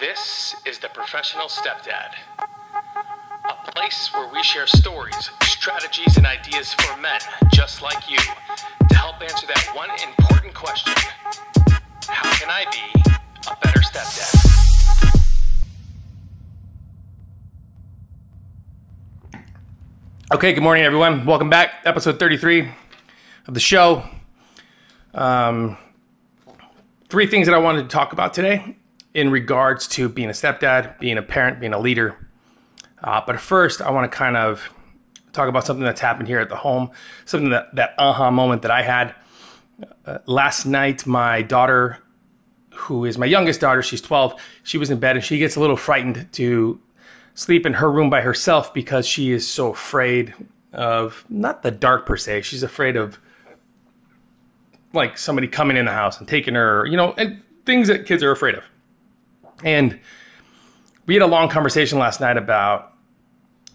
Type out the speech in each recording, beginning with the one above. This is The Professional Step-Dad, a place where we share stories, strategies, and ideas for men just like you to help answer that one important question: how can I be a better stepdad? Okay, good morning, everyone. Welcome back. Episode 33 of the show. Three things that I wanted to talk about today in regards to being a stepdad, being a parent, being a leader. But first, I want to kind of talk about something that's happened here at the home, something that moment that I had. Last night, my daughter, who is my youngest daughter, she's 12, she was in bed and she gets a little frightened to sleep in her room by herself because she is so afraid of, not the dark per se, she's afraid of like somebody coming in the house and taking her, you know, and things that kids are afraid of. And we had a long conversation last night about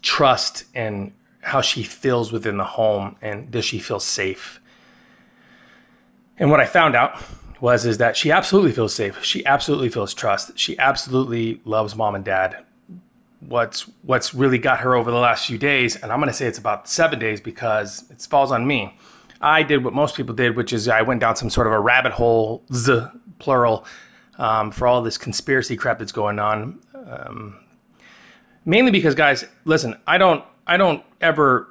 trust and how she feels within the home and does she feel safe? And what I found out is that she absolutely feels safe. She absolutely feels trust. She absolutely loves mom and dad. What's really got her over the last few days, and I'm going to say it's about 7 days because it falls on me. I did what most people did, which is I went down some sort of a rabbit hole, plural, for all this conspiracy crap that's going on. Mainly because, guys, listen, I don't ever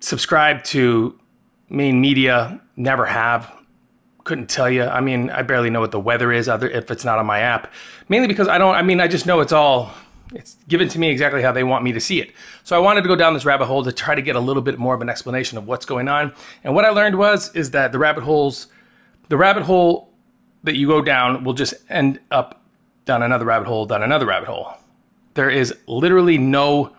subscribe to main media, never have. Couldn't tell you. I mean, I barely know what the weather is if it's not on my app. Mainly because I just know it's given to me exactly how they want me to see it. So I wanted to go down this rabbit hole to try to get a little bit more of an explanation of what's going on. And what I learned is that the rabbit hole that you go down will just end up down another rabbit hole, down another rabbit hole. There is literally no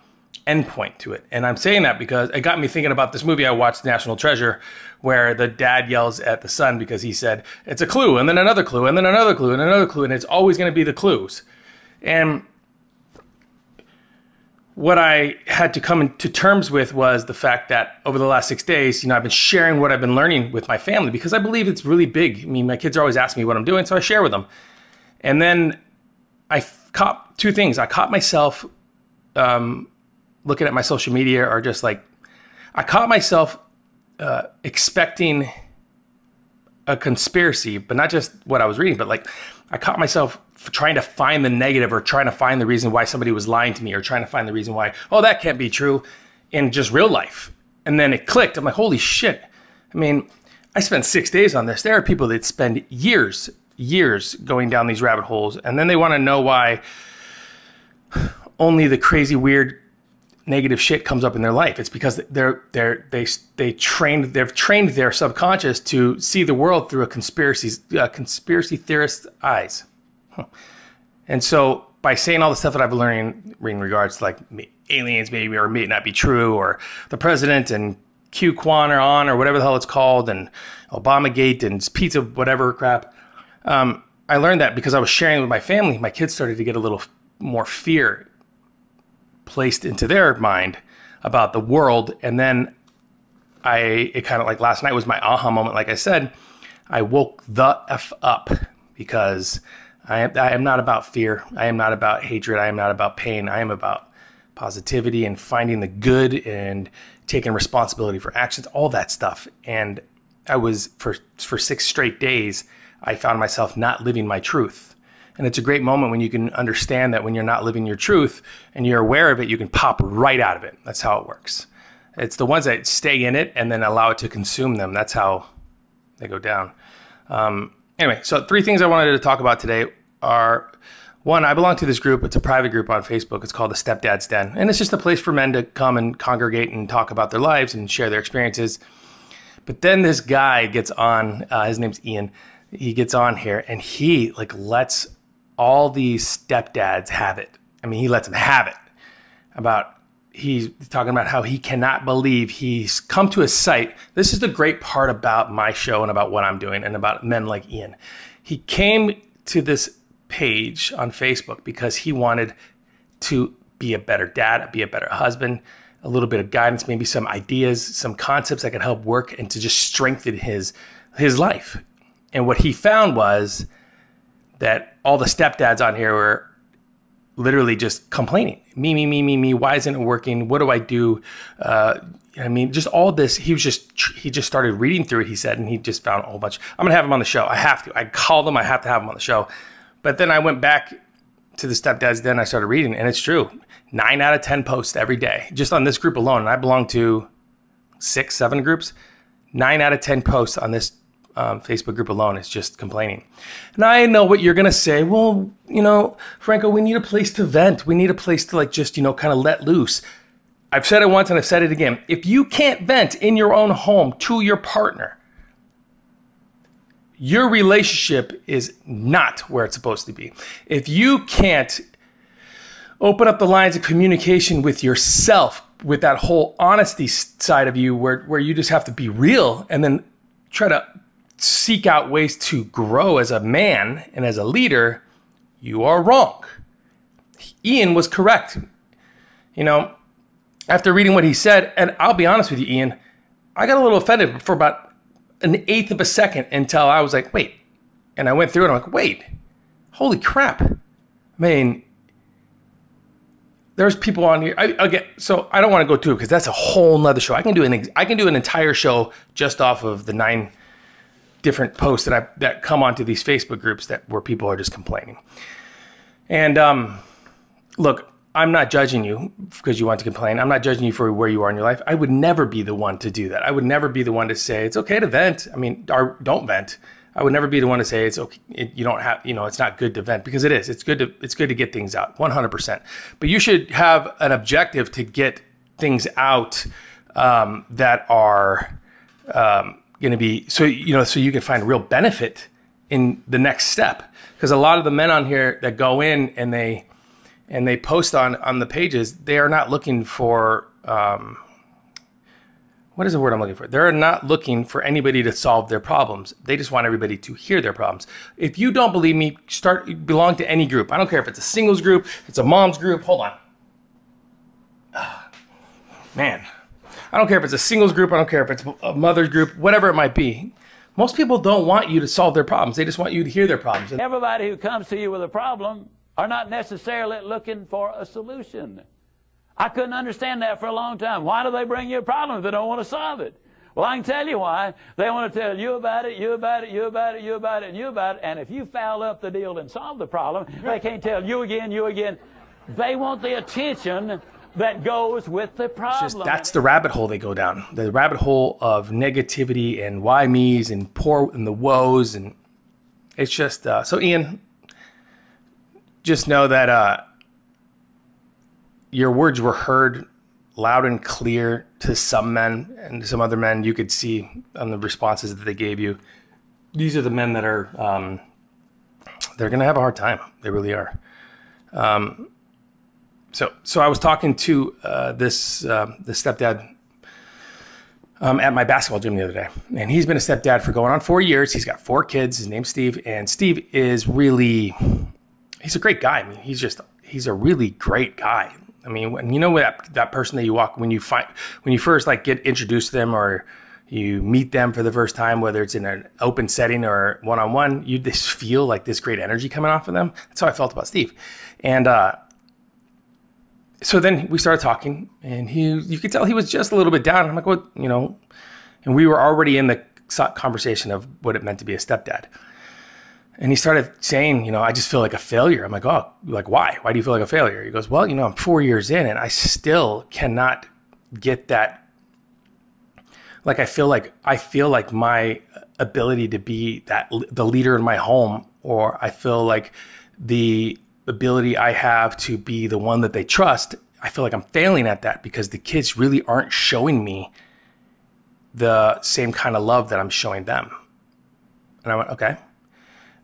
endpoint to it. And I'm saying that because it got me thinking about this movie I watched, National Treasure, where the dad yells at the son because he said, it's a clue, and then another clue, and then another clue, and another clue, and it's always going to be the clues. And what I had to come to terms with was the fact that over the last 6 days, you know, I've been sharing what I've been learning with my family because I believe it's really big. I mean, my kids are always asking me what I'm doing, so I share with them. And then I caught two things. I caught myself looking at my social media, or just like, I caught myself expecting a conspiracy, but not just what I was reading, but like I caught myself trying to find the negative, or trying to find the reason why somebody was lying to me, or trying to find the reason why, oh, that can't be true in just real life. And then it clicked. I'm like, holy shit. I mean, I spent 6 days on this. There are people that spend years going down these rabbit holes, and then they want to know why only the crazy, weird, negative shit comes up in their life. It's because they've trained their subconscious to see the world through a conspiracy theorist's eyes. And so by saying all the stuff that I've learned in regards to like aliens maybe or may not be true, or the president and Q Quan or on or whatever the hell it's called, and Obamagate and pizza whatever crap. I learned that because I was sharing with my family. My kids started to get a little more fear placed into their mind about the world. And then it kind of like last night was my aha moment. Like I said, I woke the F up because I am not about fear. I am not about hatred. I am not about pain. I am about positivity and finding the good and taking responsibility for actions, all that stuff. And I was for 6 straight days, I found myself not living my truth. And it's a great moment when you can understand that when you're not living your truth and you're aware of it, you can pop right out of it. That's how it works. It's the ones that stay in it and then allow it to consume them. That's how they go down. Anyway, so 3 things I wanted to talk about today are, 1, I belong to this group. It's a private group on Facebook. It's called the Stepdad's Den. And it's just a place for men to come and congregate and talk about their lives and share their experiences. But then this guy gets on, his name's Ian. He gets on here and he like lets all these stepdads have it. I mean, he lets them have it. He's talking about how he cannot believe he's come to a site. This is the great part about my show and about what I'm doing and about men like Ian. He came to this page on Facebook because he wanted to be a better dad, be a better husband, a little bit of guidance, maybe some ideas, some concepts that could help work and to just strengthen his life. And what he found was that all the stepdads on here were literally just complaining. Me, me, me, me, me. Why isn't it working? What do I do? I mean, just all this. He just started reading through it, he said, and he just found a whole bunch. I'm going to have him on the show. I have to. I called him. I have to have him on the show. But then I went back to the stepdads. Then I started reading, and it's true. 9 out of 10 posts every day, just on this group alone. And I belong to 6, 7 groups. 9 out of 10 posts on this Facebook group alone is just complaining. And I know what you're going to say. Well, you know, Franco, we need a place to vent. We need a place to like, just, you know, kind of let loose. I've said it once and I've said it again. If you can't vent in your own home to your partner, your relationship is not where it's supposed to be. If you can't open up the lines of communication with yourself, with that whole honesty side of you where you just have to be real and then try to seek out ways to grow as a man and as a leader, you are wrong. Ian was correct. You know, after reading what he said, and I'll be honest with you, Ian, I got a little offended for about an eighth of a second until I was like, wait. And I went through it, I'm like, wait, holy crap. I mean, there's people on here. Again, so I don't want to go through it because that's a whole nother show. I can do an entire show just off of the 9 different posts that come onto these Facebook groups where people are just complaining. And look, I'm not judging you because you want to complain. I'm not judging you for where you are in your life. I would never be the one to do that. I would never be the one to say it's okay to vent. I mean, or don't vent. I would never be the one to say it's okay. You don't have, you know, it's not good to vent because it is. It's good to get things out 100%. But you should have an objective to get things out that are going to be so you can find real benefit in the next step. Because a lot of the men on here that go in and they post on the pages, they are not looking for what is the word I'm looking for? They're not looking for anybody to solve their problems. They just want everybody to hear their problems. If you don't believe me, belong to any group. I don't care if it's a singles group, it's a mom's group. Hold on. Man, I don't care if it's a singles group. I don't care if it's a mother's group, whatever it might be. Most people don't want you to solve their problems. They just want you to hear their problems. Everybody who comes to you with a problem are not necessarily looking for a solution. I couldn't understand that for a long time. Why do they bring you a problem if they don't want to solve it? Well, I can tell you why. They want to tell you about it, you about it, you about it, you about it, and you about it. And if you foul up the deal and solve the problem, they can't tell you again, you again. They want the attention that goes with the problem. That's the rabbit hole they go down. The rabbit hole of negativity and why me's and poor and the woes. And it's just, so Ian, just know that, your words were heard loud and clear to some men, and some other men you could see on the responses that they gave you. These are the men that are, they're going to have a hard time. They really are. So I was talking to the stepdad at my basketball gym the other day, and he's been a stepdad for going on 4 years. He's got 4 kids. His name's Steve, and Steve is really, he's a great guy. I mean, he's a really great guy. I mean, when you know that person that you walk, when you first like get introduced to them or you meet them for the first time, whether it's in an open setting or one-on-one, you just feel like this great energy coming off of them. That's how I felt about Steve. And so then we started talking, and you could tell he was just a little bit down. I'm like, what, you know, and we were already in the conversation of what it meant to be a stepdad. And he started saying, you know, I just feel like a failure. I'm like, oh, like, why? Why do you feel like a failure? He goes, well, you know, I'm 4 years in and I still cannot get that. Like, I feel like my ability to be the leader in my home, or I feel like the ability I have to be the one that they trust. I feel like I'm failing at that because the kids really aren't showing me the same kind of love that I'm showing them. And I went, okay.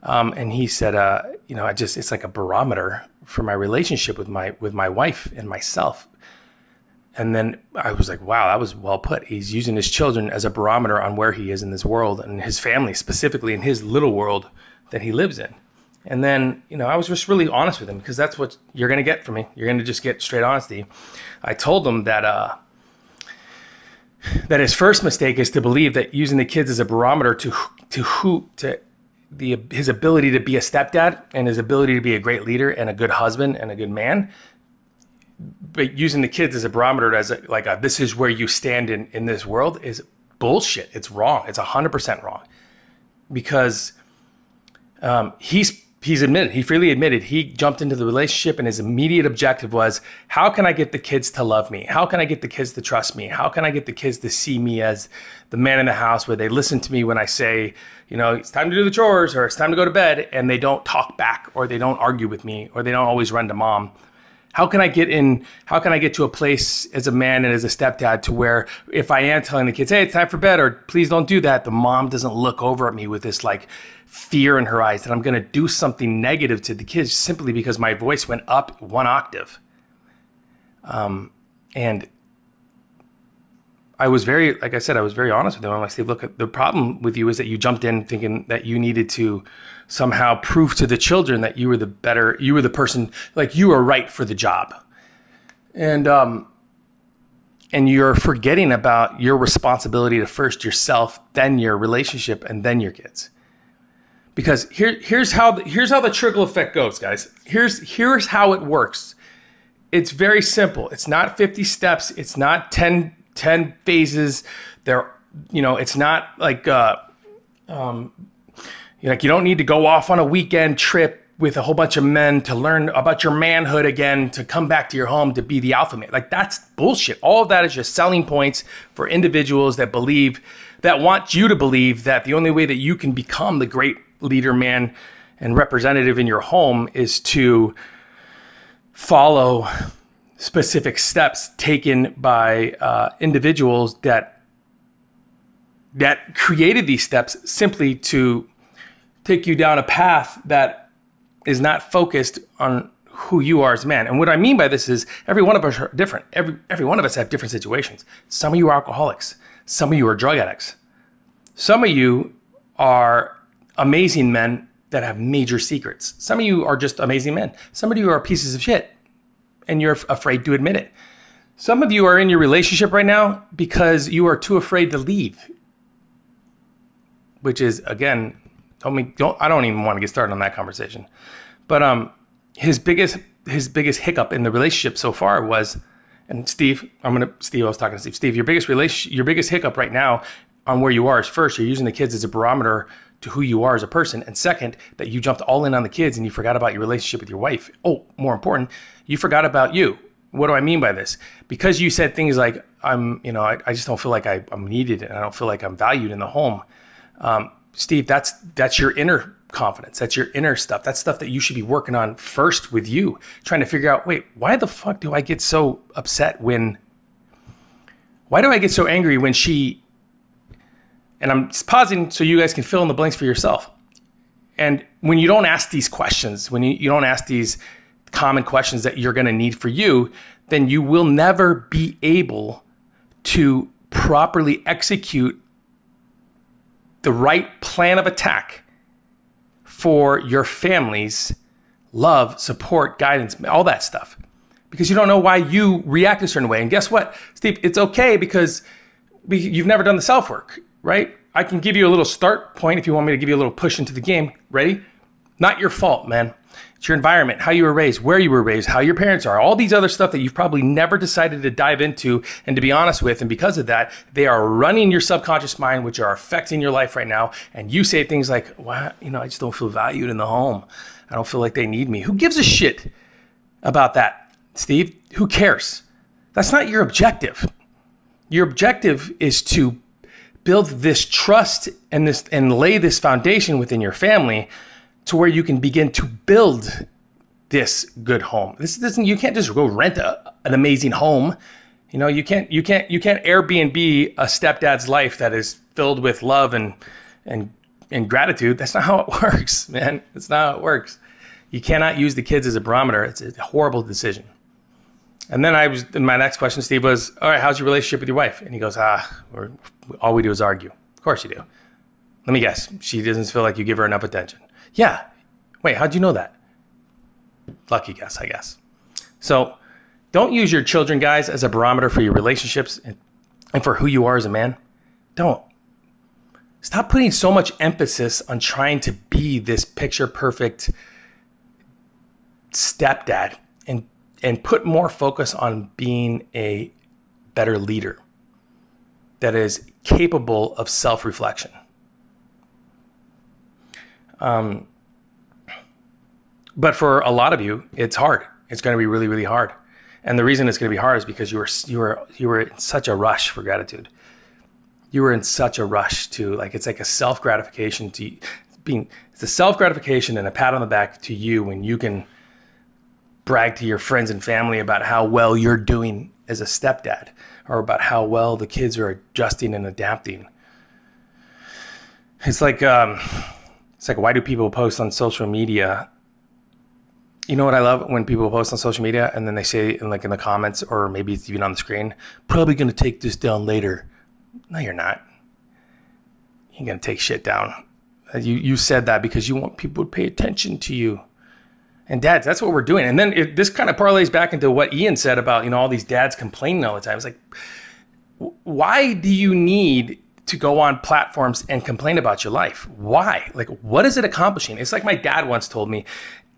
And he said, you know, it's like a barometer for my relationship with my wife and myself. And then I was like, wow, that was well put. He's using his children as a barometer on where he is in this world and his family, specifically in his little world that he lives in. And then, you know, I was just really honest with him because that's what you're going to get from me. You're going to just get straight honesty. I told him that, that his first mistake is to believe that using the kids as a barometer to his ability to be a stepdad and his ability to be a great leader and a good husband and a good man, but using the kids as a barometer as a, like a, this is where you stand in this world is bullshit. It's wrong. It's 100% wrong, because he freely admitted he jumped into the relationship and his immediate objective was, how can I get the kids to love me? How can I get the kids to trust me? How can I get the kids to see me as the man in the house, where they listen to me when I say, you know, it's time to do the chores or it's time to go to bed, and they don't talk back or they don't argue with me or they don't always run to mom? How can I get in? How can I get to a place as a man and as a stepdad to where if I am telling the kids, hey, it's time for bed, or please don't do that, the mom doesn't look over at me with this like fear in her eyes that I'm going to do something negative to the kids simply because my voice went up one octave. And I was very, like I said, I was very honest with him. I'm like, Steve, look, the problem with you is that you jumped in thinking that you needed to somehow prove to the children that you were the better, you were the person, like you were right for the job. And you're forgetting about your responsibility to first yourself, then your relationship, and then your kids. Because here's how the trickle effect goes, guys. Here's how it works. It's very simple. It's not 50 steps. It's not 10 phases. There, you know, it's not like, like you don't need to go off on a weekend trip with a whole bunch of men to learn about your manhood again, to come back to your home, to be the alpha man. Like, that's bullshit. All of that is just selling points for individuals that believe, that want you to believe that the only way that you can become the great leader, man, and representative in your home is to follow specific steps taken by individuals that created these steps simply to take you down a path that is not focused on who you are as a man. And what I mean by this is every one of us are different. Every one of us have different situations. Some of you are alcoholics. Some of you are drug addicts. Some of you are amazing men that have major secrets. Some of you are just amazing men. Some of you are pieces of shit and you're afraid to admit it. Some of you are in your relationship right now because you are too afraid to leave, which is, again, I don't even want to get started on that conversation. But his biggest hiccup in the relationship so far was, and Steve, I was talking to Steve. Steve, your biggest hiccup right now on where you are is, first, you're using the kids as a barometer to who you are as a person, and second, that you jumped all in on the kids and you forgot about your relationship with your wife. Oh, more important, you forgot about you. What do I mean by this? Because you said things like, I just don't feel like I'm needed, and I don't feel like I'm valued in the home. Steve, that's your inner confidence. That's your inner stuff. That's stuff that you should be working on first with you, trying to figure out, wait, why the fuck do I get so upset when, why do I get so angry when she, and I'm pausing so you guys can fill in the blanks for yourself. And when you don't ask these questions, when you don't ask these common questions that you're going to need for you, then you will never be able to properly execute the right plan of attack for your family's love, support, guidance, all that stuff, because you don't know why you react a certain way. And guess what, Steve? It's okay, because you've never done the self-work, right? I can give you a little start point if you want me to give you a little push into the game. Ready? Not your fault, man. It's your environment, how you were raised, where you were raised, how your parents are, all these other stuff that you've probably never decided to dive into and to be honest with. And because of that, they are running your subconscious mind, which are affecting your life right now. And you say things like, well, you know, I just don't feel valued in the home. I don't feel like they need me. Who gives a shit about that, Steve? Who cares? That's not your objective. Your objective is to build this trust and lay this foundation within your family to where you can begin to build this good home. This doesn't, you can't just go rent an amazing home. You know, you can't Airbnb a stepdad's life that is filled with love and gratitude. That's not how it works, man. That's not how it works. You cannot use the kids as a barometer. It's a horrible decision. And then my next question, Steve, was, all right, how's your relationship with your wife? And he goes, all we do is argue. Of course you do. Let me guess, she doesn't feel like you give her enough attention. Yeah. Wait, how'd you know that? Lucky guess, I guess. So don't use your children, guys, as a barometer for your relationships and for who you are as a man. Don't. Stop putting so much emphasis on trying to be this picture perfect stepdad and put more focus on being a better leader that is capable of self-reflection. But for a lot of you, it's hard. It's going to be really, really hard. And the reason it's going to be hard is because you were in such a rush for gratitude. You were in such a rush to, like, it's like a self-gratification to being, it's a self-gratification and a pat on the back to you when you can brag to your friends and family about how well you're doing as a stepdad, or about how well the kids are adjusting and adapting. It's like, why do people post on social media? You know what I love when people post on social media and then they say, in like in the comments, or maybe it's even on the screen, probably gonna take this down later. No, you're not. You ain't gonna take shit down. You said that because you want people to pay attention to you. And dads, that's what we're doing. And then this kind of parlays back into what Ian said about, you know, all these dads complaining all the time. It's like, why do you need to go on platforms and complain about your life? Why? Like, what is it accomplishing? It's like my dad once told me,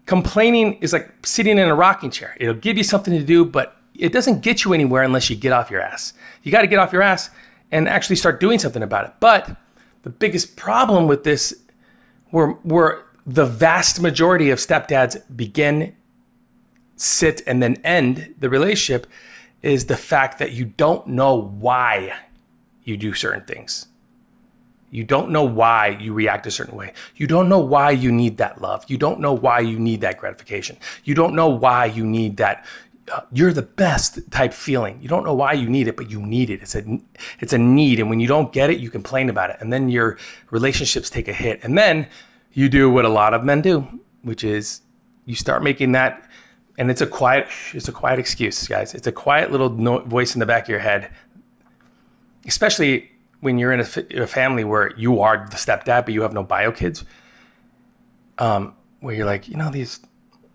complaining is like sitting in a rocking chair. It'll give you something to do, but it doesn't get you anywhere unless you get off your ass. You got to get off your ass and actually start doing something about it. But the biggest problem with this, we're the vast majority of stepdads begin, sit, and then end the relationship, is the fact that you don't know why you do certain things. You don't know why you react a certain way. You don't know why you need that love. You don't know why you need that gratification. You don't know why you need that you're the best type feeling. You don't know why you need it, but you need it. It's a need, and when you don't get it, you complain about it, and then your relationships take a hit. And then you do what a lot of men do, which is you start making that, and it's a quiet excuse, guys. It's a quiet little voice in the back of your head, especially when you're in a family where you are the stepdad, but you have no bio kids, where you're like, you know,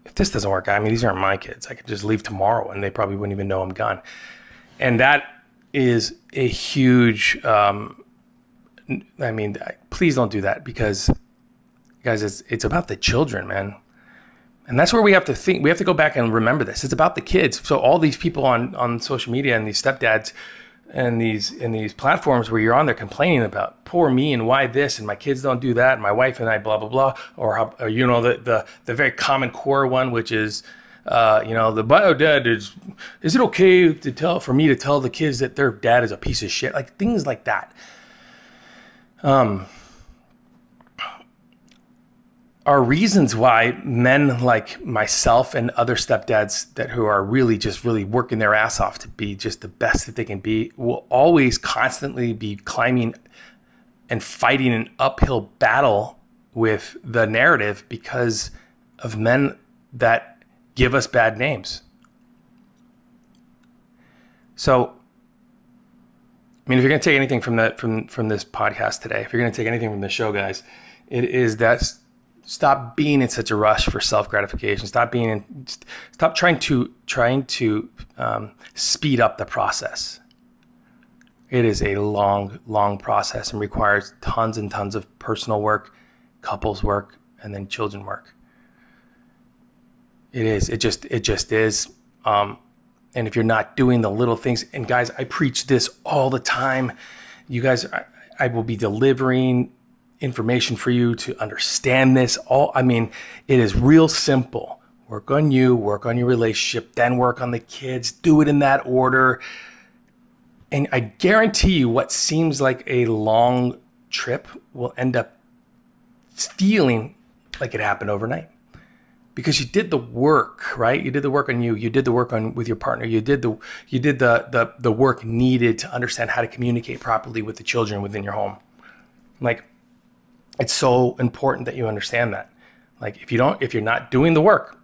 if this doesn't work, I mean, these aren't my kids. I could just leave tomorrow and they probably wouldn't even know I'm gone. And that is a huge, I mean, please don't do that, because guys, it's about the children, man. And that's where we have to think. We have to go back and remember this. It's about the kids. So all these people on social media and these stepdads and these platforms where you're on there complaining about poor me and why this and my kids don't do that and my wife and I blah, blah, blah. Or you know, the very common core one, which is, you know, the bio dad is it okay to tell the kids that their dad is a piece of shit? Like things like that. Are reasons why men like myself and other stepdads who are really working their ass off to be just the best that they can be will always constantly be climbing and fighting an uphill battle with the narrative because of men that give us bad names. So, I mean, if you're going to take anything from that, from this podcast today, if you're going to take anything from the show, guys, it is that stop being in such a rush for self-gratification. Stop trying to speed up the process. It is a long, long process and requires tons and tons of personal work, couples work, and then children work. It just is. And if you're not doing the little things, and guys, I preach this all the time. You guys, I will be delivering information for you to understand this all. I mean, it is real simple. Work on you, work on your relationship, then work on the kids, do it in that order. And I guarantee you what seems like a long trip will end up feeling like it happened overnight, because you did the work, right? You did the work on you. You did the work on with your partner. You did the work needed to understand how to communicate properly with the children within your home. Like, it's so important that you understand that. Like, if you're not doing the work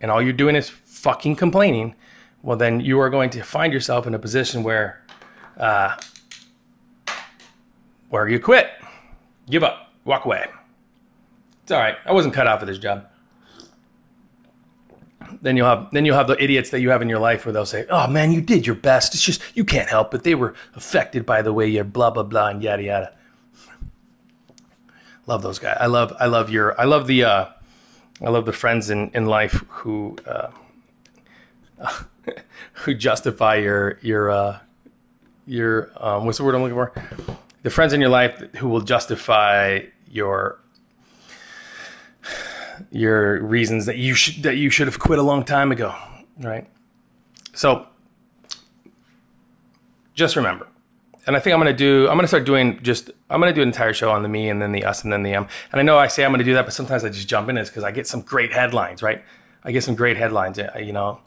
and all you're doing is fucking complaining, well, then you are going to find yourself in a position where you quit, give up, walk away. It's all right. I wasn't cut out for this job. Then you'll have the idiots that you have in your life where they'll say, oh man, you did your best. It's just, you can't help it. They were affected by the way you're blah, blah, blah, and yada, yada. Love those guys. I love the friends in life who who justify your what's the word I'm looking for? The friends in your life who will justify your reasons that you should have quit a long time ago, right? So just remember, and I think I'm going to do an entire show on the me and then the us and then the them. And I know I say I'm going to do that, but sometimes I just jump in. It's because I get some great headlines, right? I get some great headlines, you know,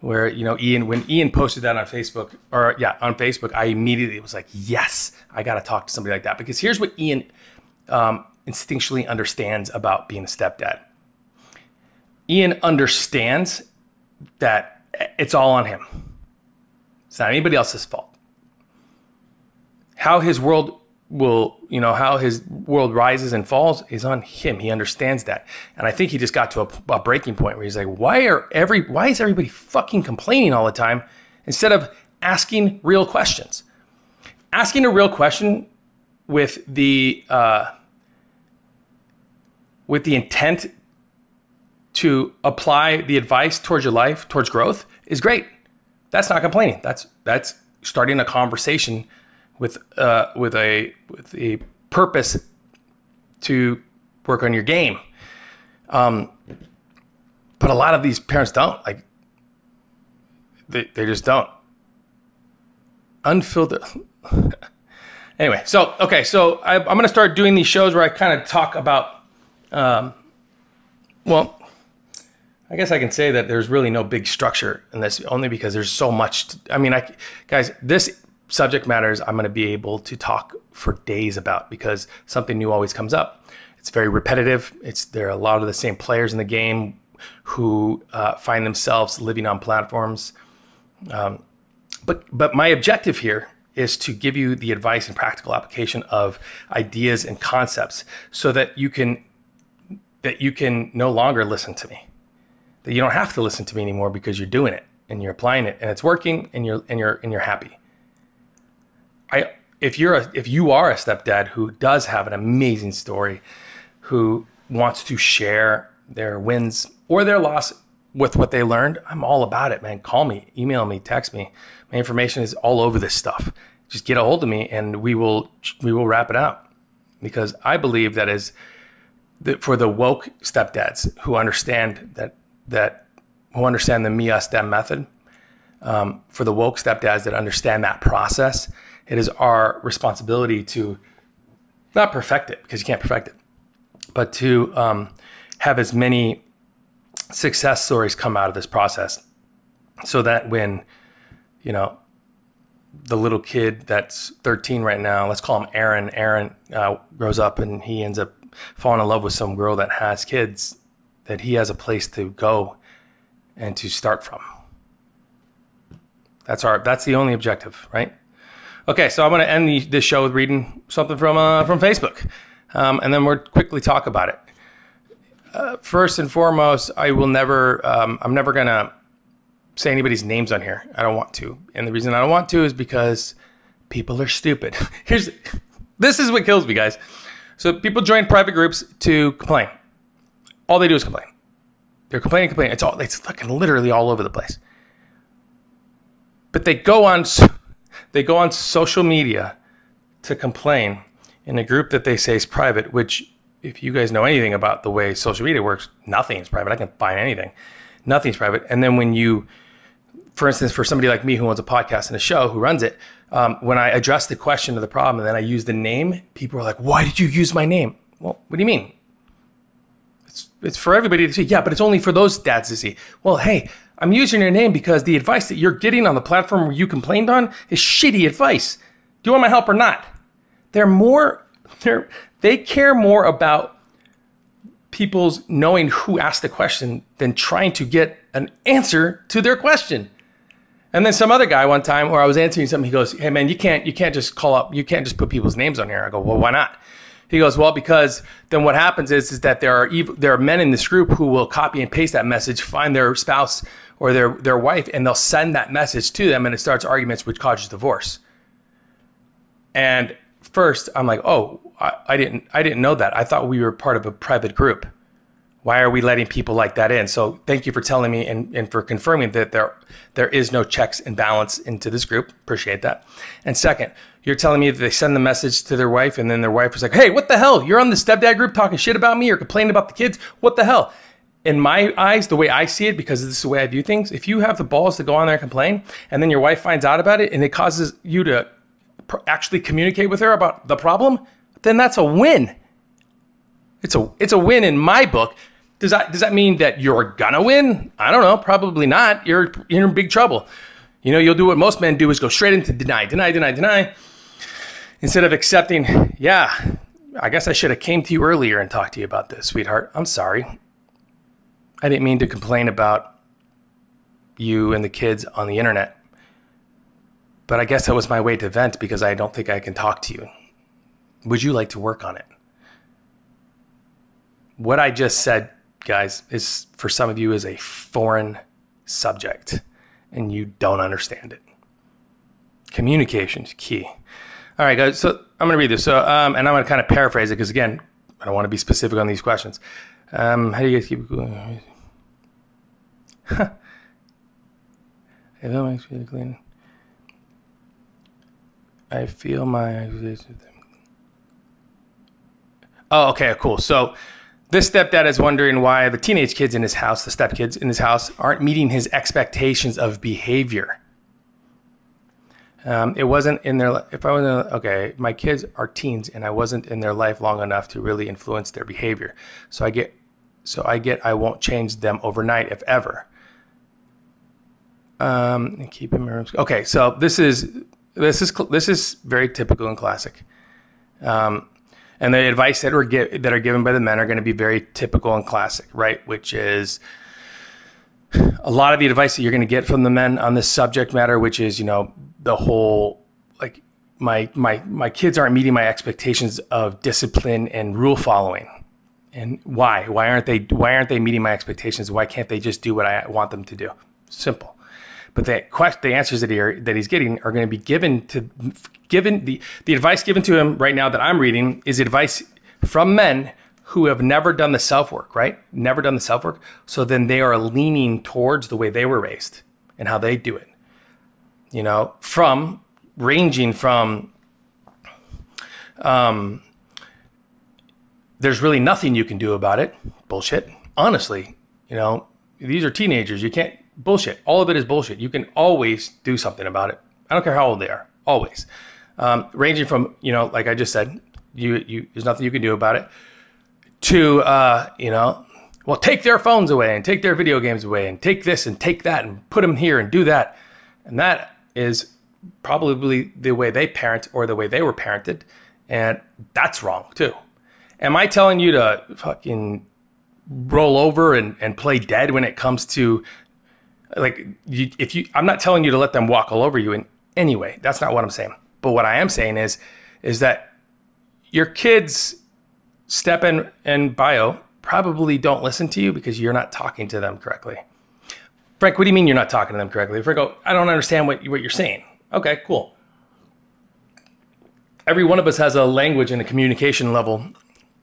where, you know, when Ian posted that on Facebook, or yeah, on Facebook, I immediately was like, yes, I got to talk to somebody like that. Because here's what Ian instinctually understands about being a stepdad. Ian understands that it's all on him. It's not anybody else's fault. How his world will, you know, how his world rises and falls is on him. He understands that. And I think he just got to a breaking point where he's like, why is everybody fucking complaining all the time instead of asking real questions? Asking a real question with the intent to apply the advice towards your life, towards growth, is great. That's not complaining. That's starting a conversation with a purpose to work on your game. But a lot of these parents don't. Like, they just don't. Unfiltered. Anyway, so, okay, so I'm going to start doing these shows where I kind of talk about, well, I guess I can say that there's really no big structure in this, only because there's so much. Guys, this subject matters I'm going to be able to talk for days about, because something new always comes up. It's very repetitive. There are a lot of the same players in the game who find themselves living on platforms. But my objective here is to give you the advice and practical application of ideas and concepts, so that you can no longer listen to me, that you don't have to listen to me anymore, because you're doing it and you're applying it and it's working and you're happy. If you are a stepdad who does have an amazing story, who wants to share their wins or their loss with what they learned, I'm all about it, man. Call me, email me, text me. My information is all over this stuff. Just get a hold of me and we will wrap it out, because I believe that is for the woke stepdads who understand the me, us, them method. For the woke stepdads that understand that process, it is our responsibility to not perfect it, because you can't perfect it, but to have as many success stories come out of this process, so that when, you know, the little kid that's 13 right now, let's call him Aaron. Aaron grows up and he ends up falling in love with some girl that has kids, that he has a place to go and to start from. That's the only objective, right? Okay, so I'm going to end this show with reading something from Facebook, and then we'll quickly talk about it. First and foremost, I'm never going to say anybody's names on here. I don't want to, and the reason I don't want to is because people are stupid. This is what kills me, guys. So people join private groups to complain. All they do is complain. They're complaining, complaining. It's fucking literally all over the place. But they go on social media to complain in a group that they say is private, which, if you guys know anything about the way social media works, nothing is private. I can find anything. Nothing's private. And then when you, for instance, for somebody like me who owns a podcast and a show, who runs it, when I address the question of the problem and then I use the name, people are like, why did you use my name? Well, what do you mean? It's for everybody to see. Yeah, but it's only for those dads to see. Well, hey, I'm using your name because the advice that you're getting on the platform where you complained on is shitty advice. Do you want my help or not? They care more about people's knowing who asked the question than trying to get an answer to their question. And then some other guy one time where I was answering something, he goes, hey man, you can't just call up, you can't just put people's names on here. I go, well, why not? He goes, well, because then what happens is that there are men in this group who will copy and paste that message, find their spouse or their wife, and they'll send that message to them, and it starts arguments, which causes divorce. And first, I'm like, oh, I didn't know that. I thought we were part of a private group. Why are we letting people like that in? So thank you for telling me and for confirming that there is no checks and balance into this group. Appreciate that. And second, you're telling me that they send the message to their wife and then their wife was like, hey, what the hell? You're on the stepdad group talking shit about me or complaining about the kids. What the hell? In my eyes, the way I see it, because this is the way I view things, if you have the balls to go on there and complain and then your wife finds out about it and it causes you to actually communicate with her about the problem, then that's a win. It's a win in my book. Does that mean that you're gonna win? I don't know, probably not. You're in big trouble. You know, you'll do what most men do is go straight into deny. Instead of accepting, yeah, I guess I should have came to you earlier and talked to you about this, sweetheart. I'm sorry. I didn't mean to complain about you and the kids on the internet, but I guess that was my way to vent because I don't think I can talk to you. Would you like to work on it? What I just said, guys, is for some of you is a foreign subject and you don't understand it. Communication is key. All right, guys, so I'm going to read this. So, and I'm going to kind of paraphrase it because, again, I don't want to be specific on these questions. How do you guys keep it clean? I feel my... Oh, okay, cool. So... this stepdad is wondering why the teenage kids in his house, the stepkids in his house, aren't meeting his expectations of behavior. It wasn't in their life. If I was, okay, my kids are teens and I wasn't in their life long enough to really influence their behavior. So I won't change them overnight, if ever. And keep him in. Okay. So this is very typical and classic. And the advice that are given by the men are going to be very typical and classic, right? Which is a lot of the advice that you're going to get from the men on this subject matter, which is, you know, the whole, like, my kids aren't meeting my expectations of discipline and rule following. And why? Why aren't they meeting my expectations? Why can't they just do what I want them to do? Simple. But the answers that he's getting are going to be the advice given to him right now that I'm reading is advice from men who have never done the self-work, right? Never done the self-work. So then they are leaning towards the way they were raised and how they do it, you know, ranging from there's really nothing you can do about it. Bullshit. Honestly, you know, these are teenagers. You can't. Bullshit. All of it is bullshit. You can always do something about it. I don't care how old they are. Always. Ranging from, you know, like I just said, there's nothing you can do about it, to, you know, well, take their phones away and take their video games away and take this and take that and put them here and do that. And that is probably the way they parent or the way they were parented. And that's wrong too. Am I telling you to fucking roll over and play dead when it comes to, like, I'm not telling you to let them walk all over you in any way. That's not what I'm saying. But what I am saying is that your kids' step and bio probably don't listen to you because you're not talking to them correctly. Frank, what do you mean you're not talking to them correctly? Franco, I don't understand what you're saying. Okay, cool. Every one of us has a language and a communication level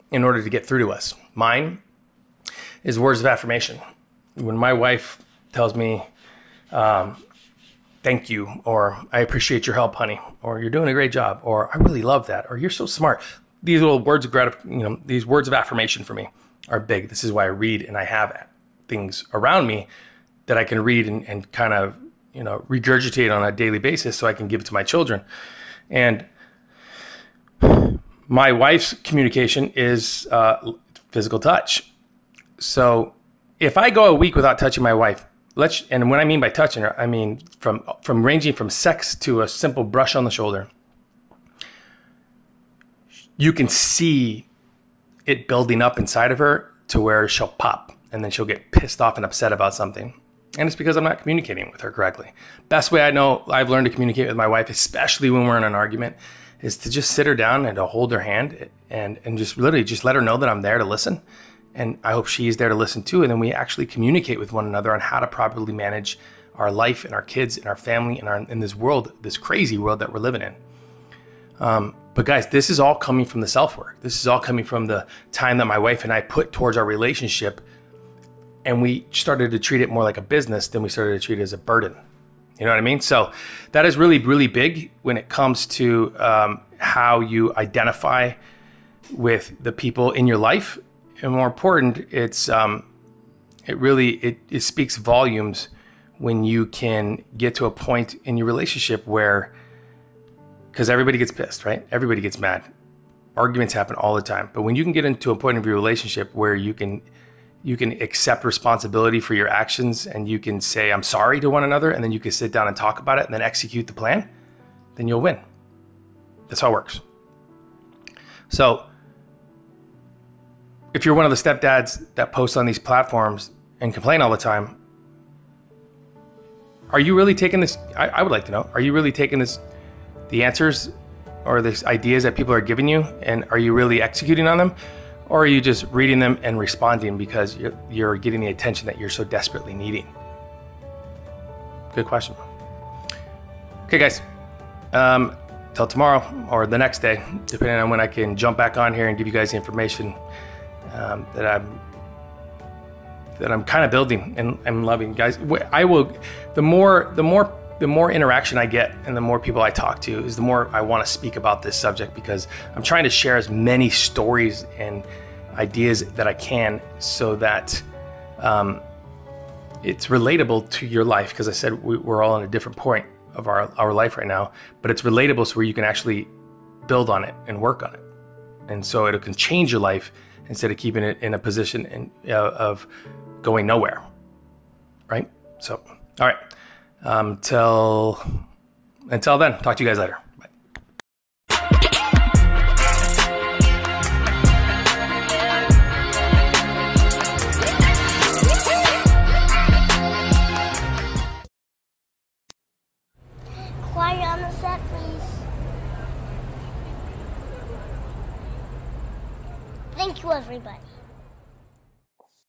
in order to get through to us. Mine is words of affirmation. When my wife tells me, thank you, or I appreciate your help, honey, or you're doing a great job, or I really love that, or you're so smart. These little words of these words of affirmation for me are big. This is why I read, and I have things around me that I can read and kind of, you know, regurgitate on a daily basis so I can give it to my children. And my wife's communication is physical touch. So if I go a week without touching my wife, and when I mean by touching her, I mean from ranging from sex to a simple brush on the shoulder, you can see it building up inside of her to where she'll pop, and then she'll get pissed off and upset about something. And it's because I'm not communicating with her correctly. Best way I know I've learned to communicate with my wife, especially when we're in an argument, is to just sit her down and to hold her hand and just literally just let her know that I'm there to listen. And I hope she's there to listen too. And then we actually communicate with one another on how to properly manage our life and our kids and our family and in this world, this crazy world that we're living in. But guys, this is all coming from the self-work. This is all coming from the time that my wife and I put towards our relationship, and we started to treat it more like a business than we started to treat it as a burden. You know what I mean? So that is really, really big when it comes to how you identify with the people in your life. And more important, it's it speaks volumes when you can get to a point in your relationship where, because everybody gets pissed, right? Everybody gets mad. Arguments happen all the time. But when you can get into a point of your relationship where you can accept responsibility for your actions, and you can say, I'm sorry to one another, and then you can sit down and talk about it and then execute the plan, then you'll win. That's how it works. So if you're one of the stepdads that post on these platforms and complain all the time, are you really taking this? I would like to know, are you really taking this, the answers or the ideas that people are giving you, and are you really executing on them? Or are you just reading them and responding because you're getting the attention that you're so desperately needing? Good question. Okay, guys, till tomorrow or the next day, depending on when I can jump back on here and give you guys the information that I'm kind of building and I'm loving, guys. I will. The more interaction I get and the more people I talk to is the more I want to speak about this subject, because I'm trying to share as many stories and ideas that I can so that it's relatable to your life. Because I said we're all in a different point of our life right now, but it's relatable so where you can actually build on it and work on it. And so it can change your life instead of keeping it in a position of going nowhere, right? So, all right. Until then, talk to you guys later. Everybody.